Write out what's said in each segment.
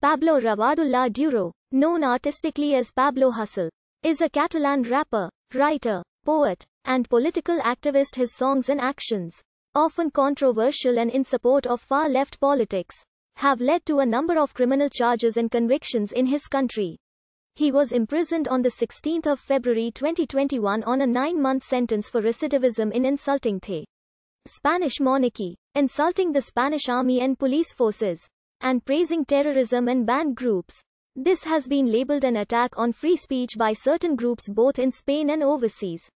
Pablo Rivadulla Duro, known artistically as Pablo Hasél, is a Catalan rapper, writer, poet, and political activist. His songs and actions, often controversial and in support of far-left politics, have led to a number of criminal charges and convictions in his country. He was imprisoned on the 16th of February 2021 on a 9-month sentence for recidivism in insulting the Spanish monarchy, insulting the Spanish army and police forces, and praising terrorism and banned groups. This has been labeled an attack on free speech by certain groups both in Spain and overseas,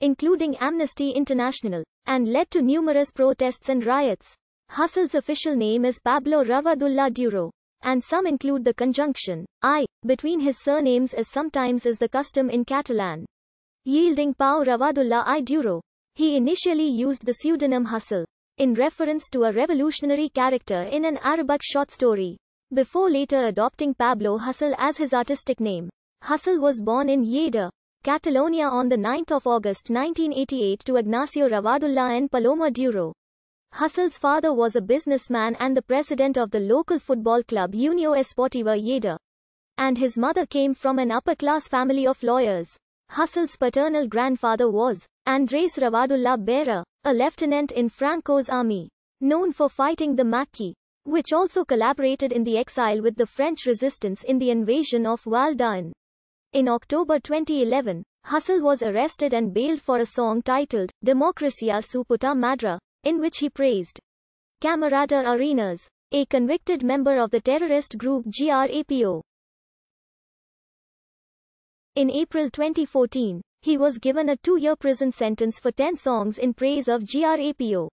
including Amnesty International, and led to numerous protests and riots. Hasél's official name is Pablo Rivadulla Duro, and some include the conjunction I between his surnames, as sometimes is the custom in Catalan, yielding Pau Rivadulla I Duro. He initially used the pseudonym Hasél, in reference to a revolutionary character in an Arabic short story, before later adopting Pablo Hasél as his artistic name. Hasél was born in Lleida, Catalonia on the 9th of August 1988 to Ignacio Rivadulla and Paloma Duro. Hasél's father was a businessman and the president of the local football club Unio Esportiva Lleida, and his mother came from an upper-class family of lawyers. Hasél's paternal grandfather was Andrés Rivadulla Beira, a lieutenant in Franco's army, known for fighting the Maqui, which also collaborated in the exile with the French resistance in the invasion of Val d'Ain. In October 2011, Hasél was arrested and bailed for a song titled Democracia Suputa Madra, in which he praised Camarada Arenas, a convicted member of the terrorist group GRAPO. In April 2014, he was given a 2-year prison sentence for 10 songs in praise of GRAPO,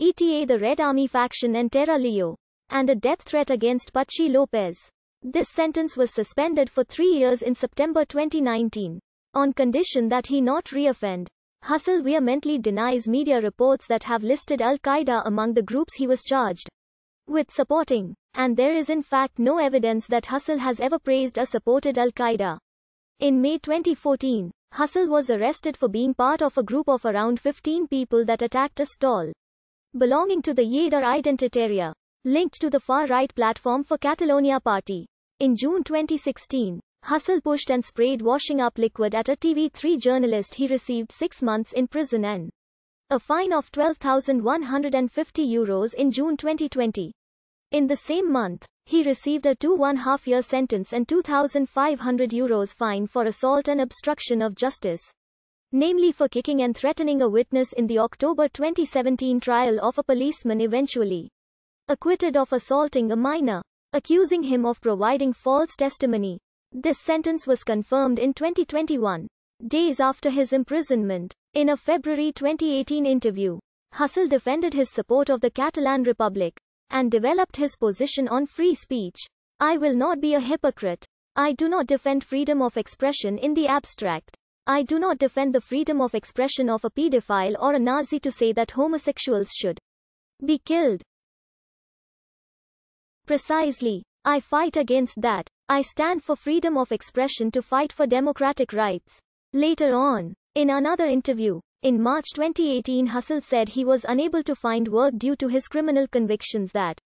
ETA, the Red Army Faction, and Terra Leo, and a death threat against Pachi Lopez. This sentence was suspended for 3 years in September 2019, on condition that he not re-offend. Hasél vehemently denies media reports that have listed Al-Qaeda among the groups he was charged with supporting, and there is in fact no evidence that Hasél has ever praised or supported Al-Qaeda. In May 2014, Hasél was arrested for being part of a group of around 15 people that attacked a stall belonging to the Yedor Identitaria, linked to the far-right platform for Catalonia Party. In June 2016, Hasél pushed and sprayed washing up liquid at a TV3 journalist. He received 6 months in prison and a fine of €12,150 in June 2020. In the same month, he received a 2.5-year sentence and €2,500 fine for assault and obstruction of justice, namely for kicking and threatening a witness in the October 2017 trial of a policeman eventually acquitted of assaulting a minor, accusing him of providing false testimony. This sentence was confirmed in 2021, days after his imprisonment. In a February 2018 interview, Hasél defended his support of the Catalan Republic and developed his position on free speech. I will not be a hypocrite. I do not defend freedom of expression in the abstract. I do not defend the freedom of expression of a pedophile or a Nazi to say that homosexuals should be killed. Precisely. I fight against that. I stand for freedom of expression to fight for democratic rights. Later on, in another interview, in March 2018, Hasél said he was unable to find work due to his criminal convictions that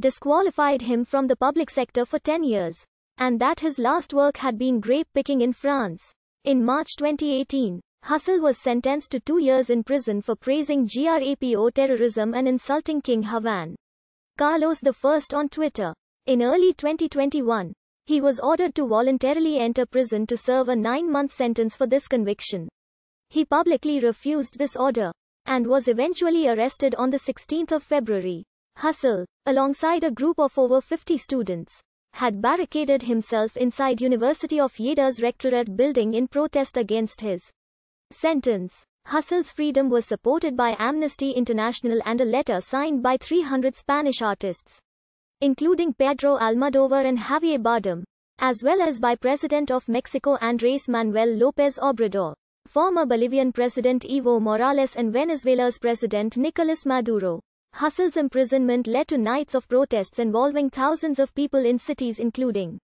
disqualified him from the public sector for 10 years, and that his last work had been grape picking in France. In March 2018, Hasél was sentenced to 2 years in prison for praising GRAPO terrorism and insulting King Havan Carlos the 1 on Twitter. In early 2021, he was ordered to voluntarily enter prison to serve a 9-month sentence for this conviction. He publicly refused this order, and was eventually arrested on the 16th of February. Hasél, alongside a group of over 50 students, had barricaded himself inside University of Yeda's rectorate building in protest against his sentence. Hasél's freedom was supported by Amnesty International and a letter signed by 300 Spanish artists, including Pedro Almodóvar and Javier Bardem, as well as by President of Mexico Andrés Manuel López Obrador, former Bolivian President Evo Morales, and Venezuela's President Nicolas Maduro. Hasél's imprisonment led to nights of protests involving thousands of people in cities including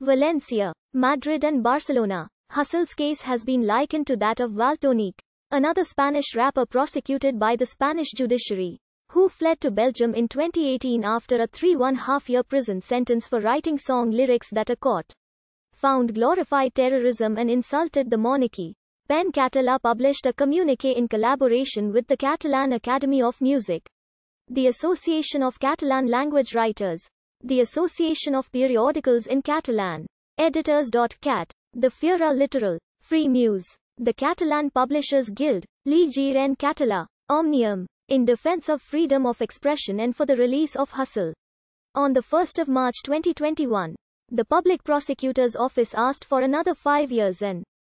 Valencia, Madrid, and Barcelona. Hasél's case has been likened to that of Valtonic, another Spanish rapper prosecuted by the Spanish judiciary. who fled to Belgium in 2018 after a 3.5-year prison sentence for writing song lyrics that a court found glorified terrorism and insulted the monarchy. PEN Català published a communiqué in collaboration with the Catalan Academy of Music, the Association of Catalan Language Writers, the Association of Periodicals in Catalan, Editors.cat, the Fiera Literal, Free Muse, the Catalan Publishers Guild, Llegir en Català, Omnium, in defense of freedom of expression and for the release of Hasél. On the 1st of March 2021, the Public Prosecutor's Office asked for another 5 years and